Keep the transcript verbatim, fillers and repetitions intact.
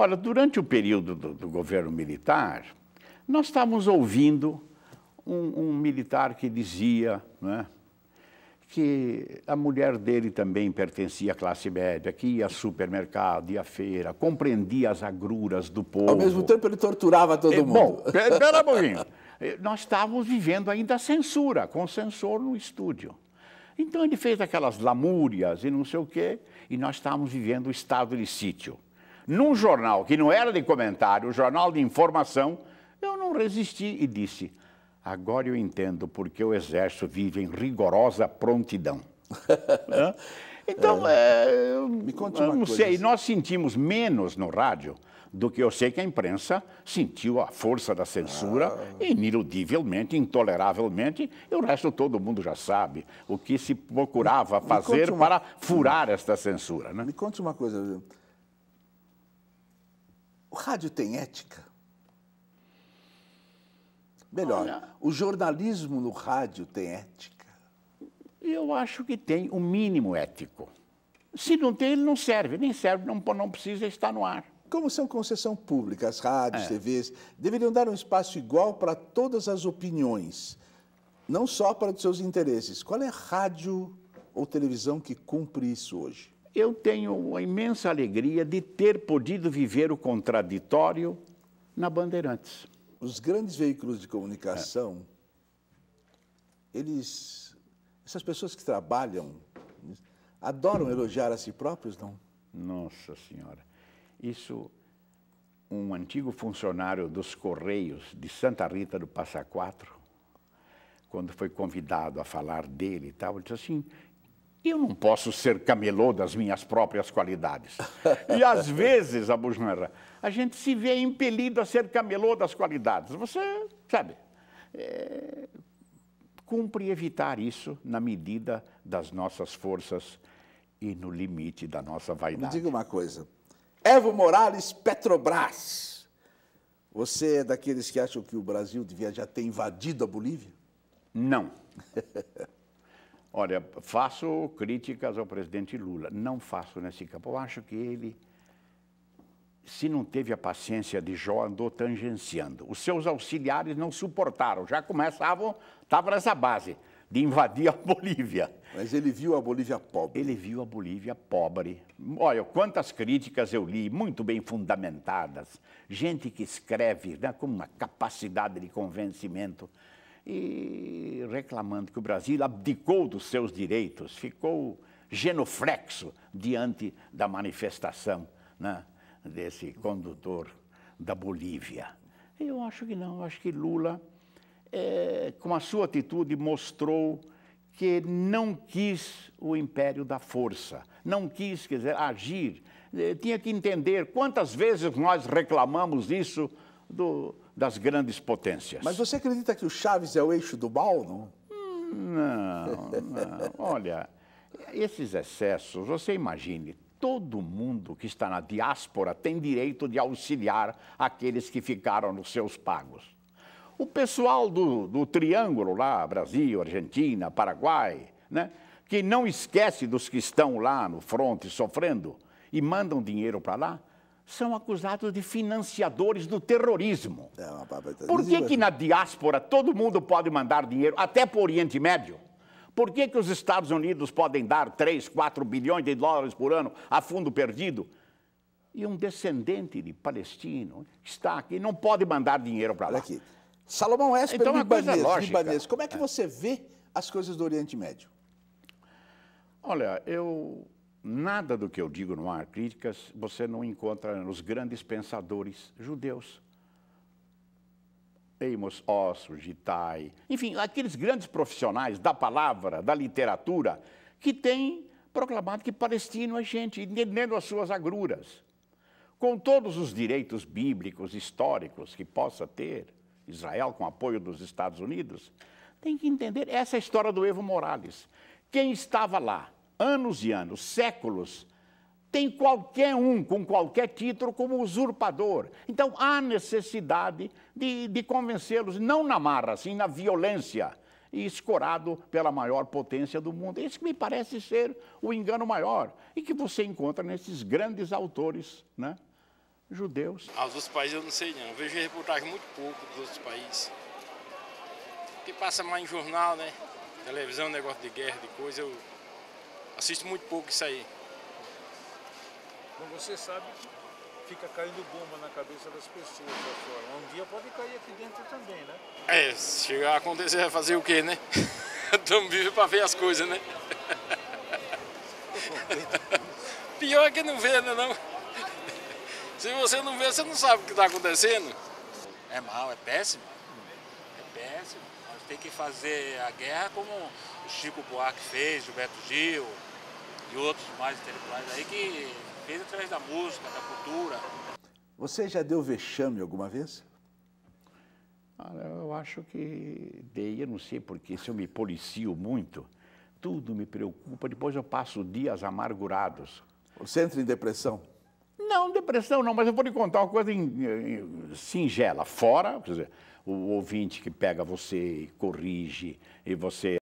Olha, durante o período do, do governo militar, nós estávamos ouvindo um, um militar que dizia, né, que a mulher dele também pertencia à classe média, que ia ao supermercado, ia à feira, compreendia as agruras do povo. Ao mesmo tempo ele torturava todo é, mundo. Bom, espera um pouquinho. Nós estávamos vivendo ainda a censura, com o censor no estúdio. Então ele fez aquelas lamúrias e não sei o quê, e nós estávamos vivendo o estado de sítio. Num jornal que não era de comentário, um jornal de informação, eu não resisti e disse: agora eu entendo porque o Exército vive em rigorosa prontidão. Então, é, é, me conte uma não coisa sei, assim. Nós sentimos menos no rádio do que eu sei que a imprensa sentiu a força da censura, ah. Iniludivelmente, intoleravelmente, e o resto todo mundo já sabe o que se procurava me, fazer me uma... para furar esta censura. Né? Me conte uma coisa, o rádio tem ética? Melhor, olha, o jornalismo no rádio tem ética? Eu acho que tem o mínimo ético. Se não tem, ele não serve, nem serve, não, não precisa estar no ar. Como são concessão pública, as rádios, é. T Vs, deveriam dar um espaço igual para todas as opiniões, não só para os seus interesses. Qual é a rádio ou televisão que cumpre isso hoje? Eu tenho a imensa alegria de ter podido viver o contraditório na Bandeirantes. Os grandes veículos de comunicação, é. eles, essas pessoas que trabalham, adoram elogiar a si próprios, não? Nossa Senhora, isso, um antigo funcionário dos Correios de Santa Rita do Passa Quatro, quando foi convidado a falar dele e tal, ele disse assim: eu não posso ser camelô das minhas próprias qualidades. E às vezes, Abujamra, a gente se vê impelido a ser camelô das qualidades. Você, sabe, é, cumpre evitar isso na medida das nossas forças e no limite da nossa vaidade. Me diga uma coisa, Evo Morales, Petrobras, você é daqueles que acham que o Brasil devia já ter invadido a Bolívia? Não. Olha, faço críticas ao presidente Lula, não faço nesse campo. Eu acho que ele, se não teve a paciência de João, andou tangenciando. Os seus auxiliares não suportaram, já começavam, estava nessa base de invadir a Bolívia. Mas ele viu a Bolívia pobre. Ele viu a Bolívia pobre. Olha, quantas críticas eu li, muito bem fundamentadas. Gente que escreve, né, com uma capacidade de convencimento. E reclamando que o Brasil abdicou dos seus direitos, ficou genuflexo diante da manifestação, né, desse condutor da Bolívia. Eu acho que não, eu acho que Lula, é, com a sua atitude, mostrou que não quis o império da força, não quis, quer dizer, agir. Tinha que entender quantas vezes nós reclamamos isso do... das grandes potências. Mas você acredita que o Chaves é o eixo do mal, não? Não, não. Olha, esses excessos, você imagine, todo mundo que está na diáspora tem direito de auxiliar aqueles que ficaram nos seus pagos. O pessoal do, do Triângulo lá, Brasil, Argentina, Paraguai, né, que não esquece dos que estão lá no fronte sofrendo e mandam dinheiro para lá, são acusados de financiadores do terrorismo. Por que que na diáspora todo mundo pode mandar dinheiro, até para o Oriente Médio? Por que que os Estados Unidos podem dar três, quatro bilhões de dólares por ano a fundo perdido? E um descendente de palestino que está aqui não pode mandar dinheiro para lá. Olha aqui. Salomão Esper, então, libanês, libanês, como é que você vê as coisas do Oriente Médio? Olha, eu... nada do que eu digo no ar, críticas, você não encontra nos grandes pensadores judeus. Amos Oz, Gitai, enfim, aqueles grandes profissionais da palavra, da literatura, que têm proclamado que palestino é gente, entendendo as suas agruras, com todos os direitos bíblicos, históricos que possa ter Israel, com apoio dos Estados Unidos, tem que entender essa história do Evo Morales. Quem estava lá? Anos e anos, séculos, tem qualquer um com qualquer título como usurpador. Então, há necessidade de, de convencê-los, não na marra, sim na violência, e escorado pela maior potência do mundo. Isso que me parece ser o engano maior e que você encontra nesses grandes autores, né, judeus. Aos outros países eu não sei não, eu vejo reportagem muito pouco dos outros países. O que passa mais em jornal, né? Televisão, negócio de guerra, de coisa, eu assisto muito pouco isso aí. Bom, você sabe que fica caindo bomba na cabeça das pessoas lá fora. Um dia pode cair aqui dentro também, né? É, se chegar a acontecer, vai fazer o quê, né? Estamos vivos para ver as coisas, né? Pior é que não vê, né, não? Se você não vê, você não sabe o que está acontecendo. É mal, é péssimo. É péssimo. Nós temos que fazer a guerra como o Chico Buarque fez, Gilberto Gil e outros mais intelectuais aí que fez através da música, da cultura. Você já deu vexame alguma vez? Eu acho que dei, eu não sei porque, se eu me policio muito, tudo me preocupa, depois eu passo dias amargurados. Você entra em depressão? Não, depressão não, mas eu vou lhe contar uma coisa em, em, singela. Fora, quer dizer, o ouvinte que pega você e corrige, e você